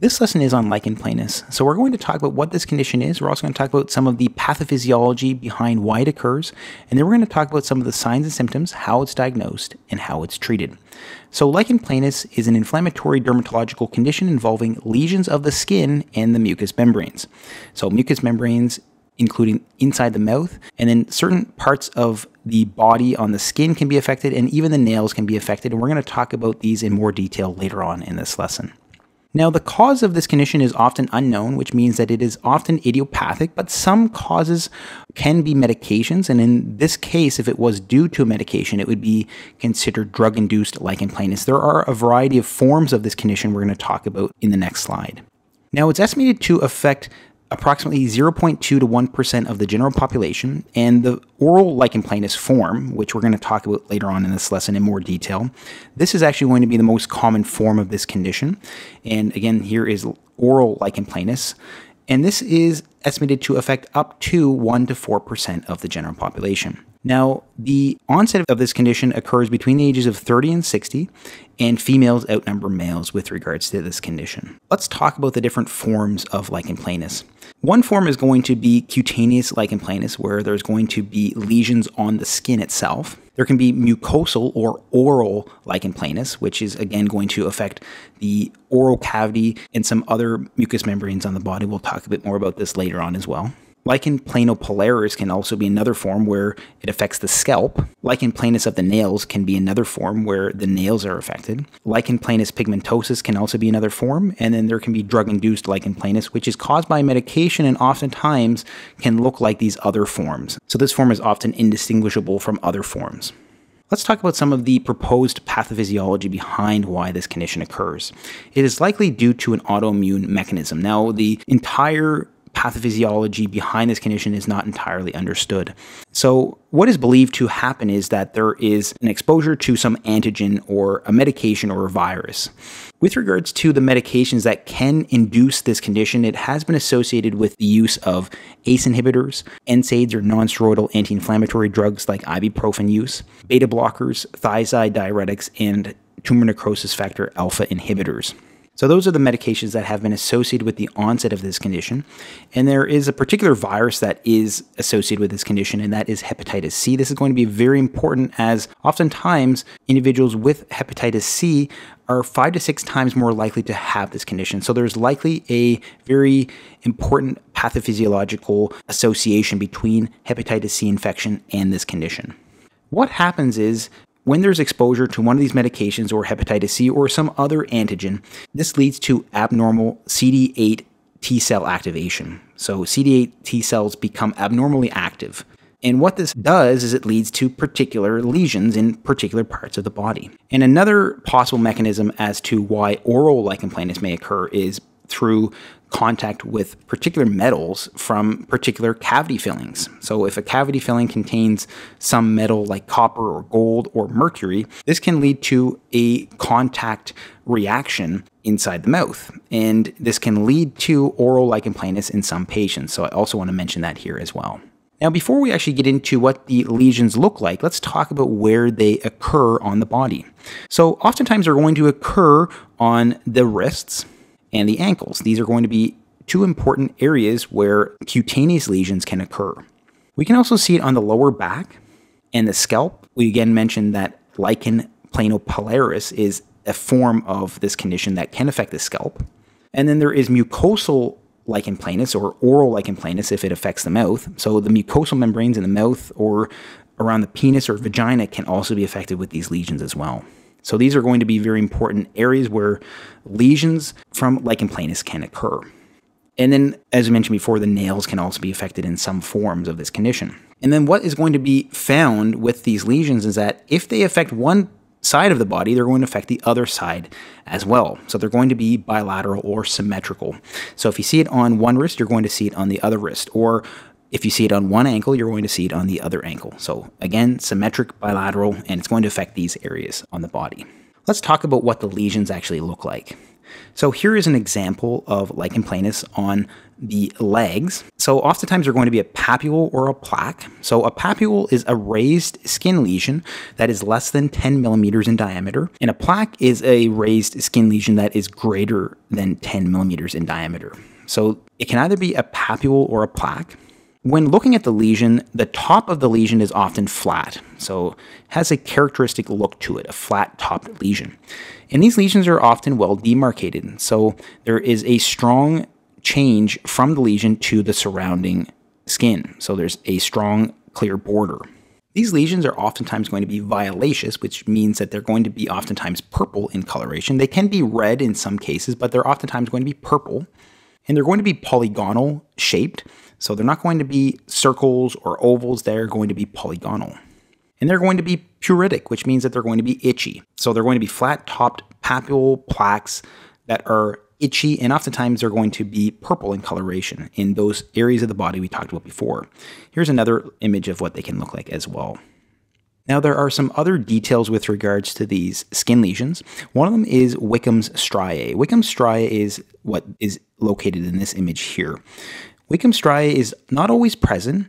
This lesson is on lichen planus, so we're going to talk about what this condition is. We're also going to talk about some of the pathophysiology behind why it occurs, and then we're going to talk about some of the signs and symptoms, how it's diagnosed, and how it's treated. So lichen planus is an inflammatory dermatological condition involving lesions of the skin and the mucous membranes. So mucous membranes, including inside the mouth, and then certain parts of the body on the skin can be affected, and even the nails can be affected, and we're going to talk about these in more detail later on in this lesson. Now, the cause of this condition is often unknown, which means that it is often idiopathic, but some causes can be medications, and in this case, if it was due to a medication, it would be considered drug-induced lichen planus. There are a variety of forms of this condition we're going to talk about in the next slide. Now, it's estimated to affect approximately 0.2 to 1% of the general population, and the oral lichen planus form, which we're going to talk about later on in this lesson in more detail, this is actually going to be the most common form of this condition. And again, here is oral lichen planus, and this is estimated to affect up to 1 to 4% of the general population. Now, the onset of this condition occurs between the ages of 30 and 60, and females outnumber males with regards to this condition. Let's talk about the different forms of lichen planus. One form is going to be cutaneous lichen planus, where there's going to be lesions on the skin itself. There can be mucosal or oral lichen planus, which is again going to affect the oral cavity and some other mucous membranes on the body. We'll talk a bit more about this later on as well. Lichen planopolaris can also be another form where it affects the scalp. Lichen planus of the nails can be another form where the nails are affected. Lichen planus pigmentosus can also be another form. And then there can be drug-induced lichen planus, which is caused by medication and oftentimes can look like these other forms. So this form is often indistinguishable from other forms. Let's talk about some of the proposed pathophysiology behind why this condition occurs. It is likely due to an autoimmune mechanism. Now, the entire pathophysiology behind this condition is not entirely understood. So what is believed to happen is that there is an exposure to some antigen or a medication or a virus. With regards to the medications that can induce this condition, it has been associated with the use of ACE inhibitors, NSAIDs or non-steroidal anti-inflammatory drugs like ibuprofen use, beta blockers, thiazide diuretics, and tumor necrosis factor alpha inhibitors. So those are the medications that have been associated with the onset of this condition. And there is a particular virus that is associated with this condition, and that is hepatitis C. This is going to be very important as oftentimes individuals with hepatitis C are 5 to 6 times more likely to have this condition. So there's likely a very important pathophysiological association between hepatitis C infection and this condition. What happens is, when there's exposure to one of these medications or hepatitis C or some other antigen, this leads to abnormal CD8 T cell activation. So CD8 T cells become abnormally active. And what this does is it leads to particular lesions in particular parts of the body. And another possible mechanism as to why oral lichen planus may occur is through contact with particular metals from particular cavity fillings. So if a cavity filling contains some metal like copper or gold or mercury, this can lead to a contact reaction inside the mouth. And this can lead to oral lichen planus in some patients. So I also want to mention that here as well. Now, before we actually get into what the lesions look like, let's talk about where they occur on the body. So oftentimes they're going to occur on the wrists and the ankles. These are going to be two important areas where cutaneous lesions can occur. We can also see it on the lower back and the scalp. We again mentioned that lichen planopolaris is a form of this condition that can affect the scalp. And then there is mucosal lichen planus or oral lichen planus if it affects the mouth. So the mucosal membranes in the mouth or around the penis or vagina can also be affected with these lesions as well. So these are going to be very important areas where lesions from lichen planus can occur. And then, as I mentioned before, the nails can also be affected in some forms of this condition. And then what is going to be found with these lesions is that if they affect one side of the body, they're going to affect the other side as well. So they're going to be bilateral or symmetrical. So if you see it on one wrist, you're going to see it on the other wrist. Or if you see it on one ankle, you're going to see it on the other ankle. So again, symmetric, bilateral, and it's going to affect these areas on the body. Let's talk about what the lesions actually look like. So here is an example of lichen planus on the legs. So oftentimes they're going to be a papule or a plaque. So a papule is a raised skin lesion that is less than 10 millimeters in diameter, and a plaque is a raised skin lesion that is greater than 10 millimeters in diameter. So it can either be a papule or a plaque. When looking at the lesion, the top of the lesion is often flat, so it has a characteristic look to it, a flat-topped lesion. And these lesions are often well demarcated, so there is a strong change from the lesion to the surrounding skin, so there's a strong clear border. These lesions are oftentimes going to be violaceous, which means that they're going to be oftentimes purple in coloration. They can be red in some cases, but they're oftentimes going to be purple, and they're going to be polygonal shaped. So they're not going to be circles or ovals, they're going to be polygonal. And they're going to be pruritic, which means that they're going to be itchy. So they're going to be flat-topped papule plaques that are itchy, and oftentimes they're going to be purple in coloration in those areas of the body we talked about before. Here's another image of what they can look like as well. Now, there are some other details with regards to these skin lesions. One of them is Wickham's striae. Wickham's striae is what is located in this image here. Wickham's striae is not always present.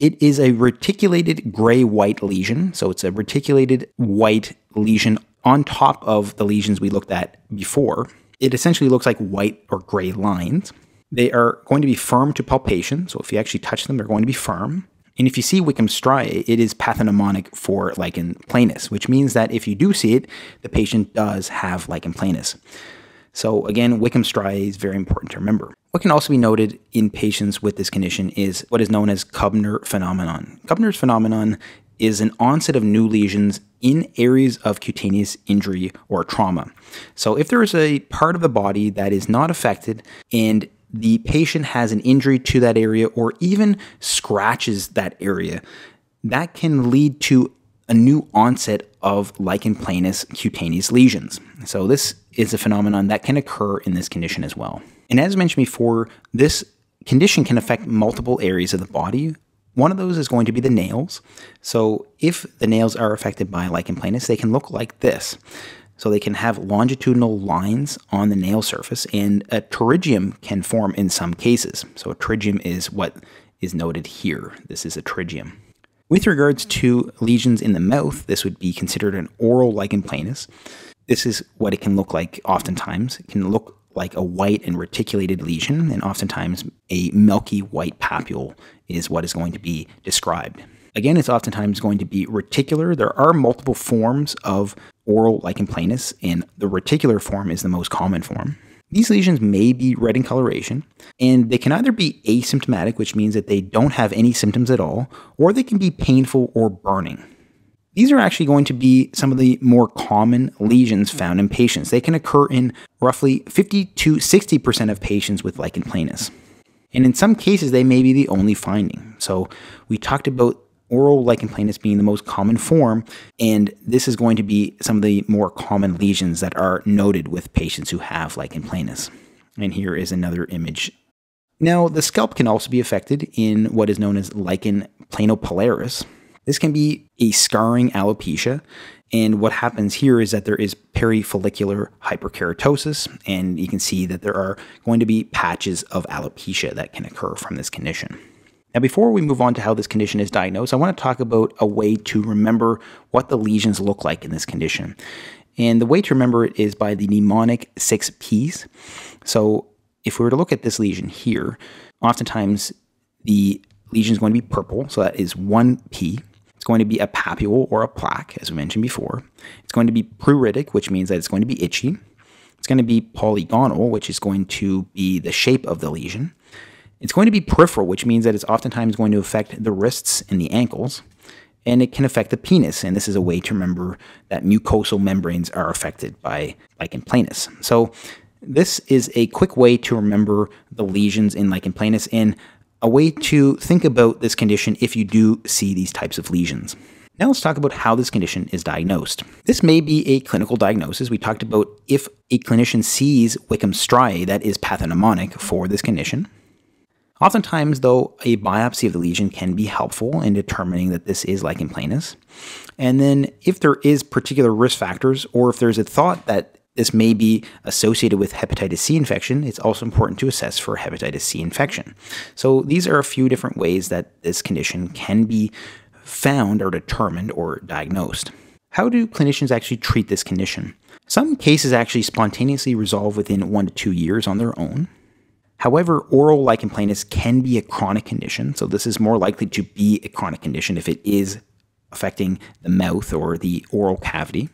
It is a reticulated gray-white lesion, so it's a reticulated white lesion on top of the lesions we looked at before. It essentially looks like white or gray lines. They are going to be firm to palpation, so if you actually touch them, they're going to be firm. And if you see Wickham's striae, it is pathognomonic for lichen planus, which means that if you do see it, the patient does have lichen planus. So again, Wickham's striae is very important to remember. What can also be noted in patients with this condition is what is known as Koebner phenomenon. Koebner's phenomenon is an onset of new lesions in areas of cutaneous injury or trauma. So if there is a part of the body that is not affected and the patient has an injury to that area or even scratches that area, that can lead to a new onset of lichen planus cutaneous lesions. So this is a phenomenon that can occur in this condition as well. And as mentioned before, this condition can affect multiple areas of the body. One of those is going to be the nails. So if the nails are affected by lichen planus, they can look like this. So they can have longitudinal lines on the nail surface, and a pterygium can form in some cases. So a pterygium is what is noted here. This is a pterygium. With regards to lesions in the mouth, this would be considered an oral lichen planus. This is what it can look like oftentimes. It can look like a white and reticulated lesion, and oftentimes a milky white papule is what is going to be described. Again, it's oftentimes going to be reticular. There are multiple forms of oral lichen planus, and the reticular form is the most common form. These lesions may be red in coloration, and they can either be asymptomatic, which means that they don't have any symptoms at all, or they can be painful or burning. These are actually going to be some of the more common lesions found in patients. They can occur in roughly 50 to 60% of patients with lichen planus. And in some cases, they may be the only finding. So we talked about oral lichen planus being the most common form, and this is going to be some of the more common lesions that are noted with patients who have lichen planus. And here is another image. Now, the scalp can also be affected in what is known as lichen planopilaris. This can be a scarring alopecia, and what happens here is that there is perifollicular hyperkeratosis, and you can see that there are going to be patches of alopecia that can occur from this condition. Now, before we move on to how this condition is diagnosed, I want to talk about a way to remember what the lesions look like in this condition. And the way to remember it is by the mnemonic 6 Ps. So if we were to look at this lesion here, oftentimes the lesion is going to be purple, so that is 1 P. It's going to be a papule or a plaque, as we mentioned before. It's going to be pruritic, which means that it's going to be itchy. It's going to be polygonal, which is going to be the shape of the lesion. It's going to be peripheral, which means that it's oftentimes going to affect the wrists and the ankles, and it can affect the penis. And this is a way to remember that mucosal membranes are affected by lichen planus. So this is a quick way to remember the lesions in lichen planus and a way to think about this condition if you do see these types of lesions. Now let's talk about how this condition is diagnosed. This may be a clinical diagnosis. We talked about if a clinician sees Wickham's striae, that is pathognomonic for this condition. Oftentimes, though, a biopsy of the lesion can be helpful in determining that this is lichen planus. And then if there is particular risk factors, or if there's a thought that This may be associated with hepatitis C infection. It's also important to assess for hepatitis C infection. So these are a few different ways that this condition can be found or determined or diagnosed. How do clinicians actually treat this condition? Some cases actually spontaneously resolve within 1 to 2 years on their own. However, oral lichen planus can be a chronic condition, so this is more likely to be a chronic condition if it is affecting the mouth or the oral cavity.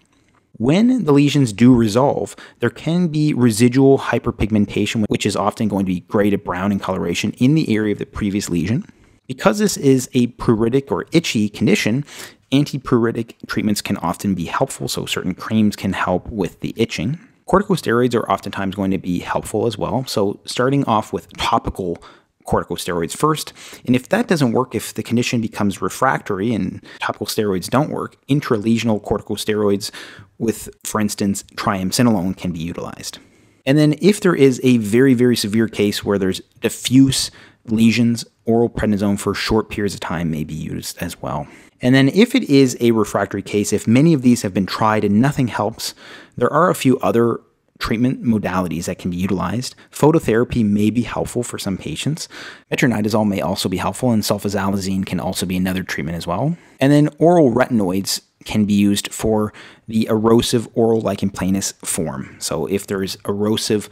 When the lesions do resolve, there can be residual hyperpigmentation, which is often going to be gray to brown in coloration in the area of the previous lesion. Because this is a pruritic or itchy condition, antipruritic treatments can often be helpful, so certain creams can help with the itching. Corticosteroids are oftentimes going to be helpful as well, so starting off with topical corticosteroids first, and if that doesn't work, if the condition becomes refractory and topical steroids don't work, intralesional corticosteroids with, for instance, triamcinolone can be utilized. And then if there is a very, very severe case where there's diffuse lesions, oral prednisone for short periods of time may be used as well. And then if it is a refractory case, if many of these have been tried and nothing helps, there are a few other treatment modalities that can be utilized. Phototherapy may be helpful for some patients. Metronidazole may also be helpful, and sulfasalazine can also be another treatment as well. And then oral retinoids can be used for the erosive oral lichen planus form. So if there's erosive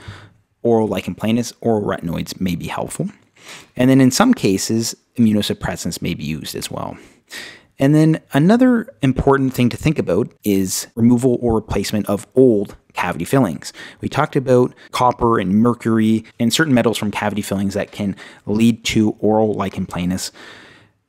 oral lichen planus, oral retinoids may be helpful. And then in some cases, immunosuppressants may be used as well. And then another important thing to think about is removal or replacement of old cavity fillings. We talked about copper and mercury and certain metals from cavity fillings that can lead to oral lichen planus.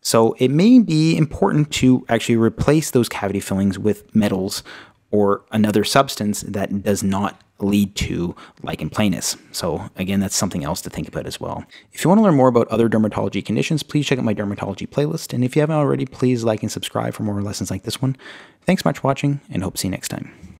So it may be important to actually replace those cavity fillings with metals or another substance that does not lead to lichen planus. So again, that's something else to think about as well. If you want to learn more about other dermatology conditions, please check out my dermatology playlist. And if you haven't already, please like and subscribe for more lessons like this one. Thanks much for watching, and hope to see you next time.